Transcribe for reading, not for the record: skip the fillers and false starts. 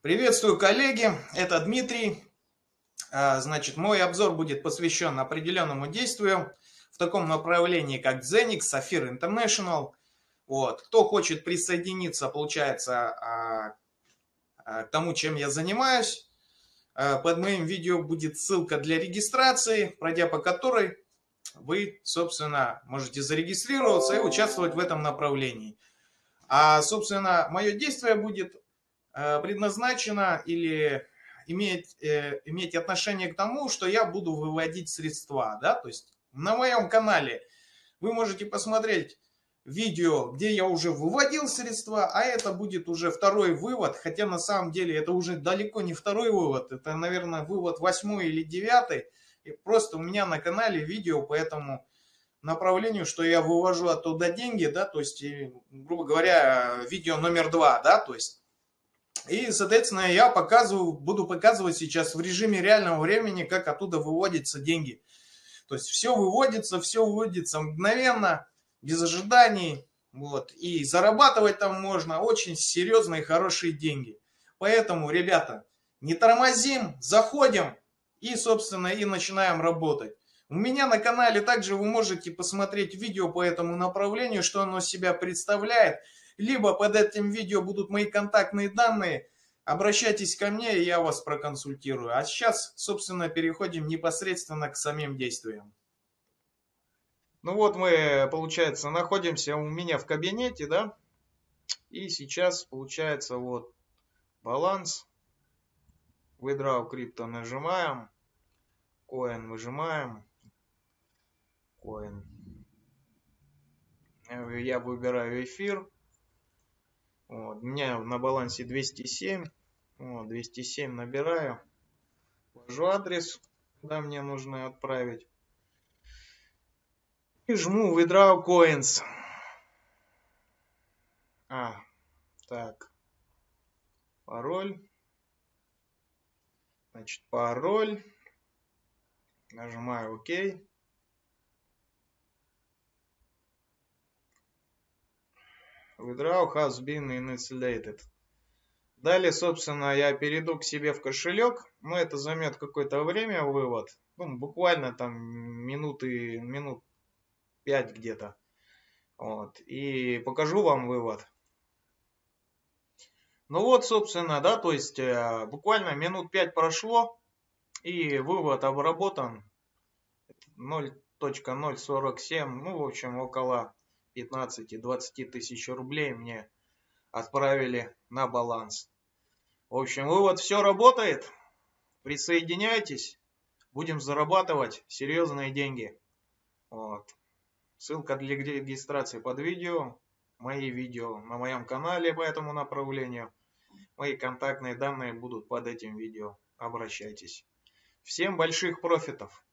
Приветствую, коллеги, это Дмитрий. Значит, мой обзор будет посвящен определенному действию в таком направлении, как ZENIQ, Safir International. Вот. Кто хочет присоединиться, получается, к тому, чем я занимаюсь, под моим видео будет ссылка для регистрации, пройдя по которой вы, собственно, можете зарегистрироваться и участвовать в этом направлении. А, собственно, мое действие будет предназначено или иметь отношение к тому, что я буду выводить средства, да, то есть на моем канале вы можете посмотреть видео, где я уже выводил средства, а это будет уже второй вывод, хотя на самом деле это уже далеко не второй вывод, это, наверное, вывод 8 или 9, и просто у меня на канале видео по этому направлению, что я вывожу оттуда деньги, да, то есть, грубо говоря, видео номер 2, да, то есть. И, соответственно, я буду показывать сейчас в режиме реального времени, как оттуда выводятся деньги. То есть все выводится мгновенно, без ожиданий. Вот. И зарабатывать там можно очень серьезные, хорошие деньги. Поэтому, ребята, не тормозим, заходим и, собственно, и начинаем работать. У меня на канале также вы можете посмотреть видео по этому направлению, что оно себя представляет. Либо под этим видео будут мои контактные данные. Обращайтесь ко мне, и я вас проконсультирую. А сейчас, собственно, переходим непосредственно к самим действиям. Ну вот мы, получается, находимся у меня в кабинете, да. И сейчас, получается, вот баланс. Withdraw крипто нажимаем. Коин выжимаем. Коин. Я выбираю эфир. Вот, у меня на балансе 207. Вот, 207 набираю. Ввожу адрес, куда мне нужно отправить. И жму Withdraw Coins. Так. Пароль. Значит, пароль. Нажимаю ОК. Withdraw has been initiated. Далее, собственно, я перейду к себе в кошелек. Но это займет какое-то время вывод. Ну, буквально там минут 5 где-то. Вот. И покажу вам вывод. Ну вот, собственно, да, то есть буквально минут 5 прошло. И вывод обработан. 0.047. Ну, в общем, около 15-20 тысяч рублей мне отправили на баланс. В общем, вывод, все работает. Присоединяйтесь. Будем зарабатывать серьезные деньги. Вот. Ссылка для регистрации под видео. Мои видео на моем канале по этому направлению. Мои контактные данные будут под этим видео. Обращайтесь. Всем больших профитов!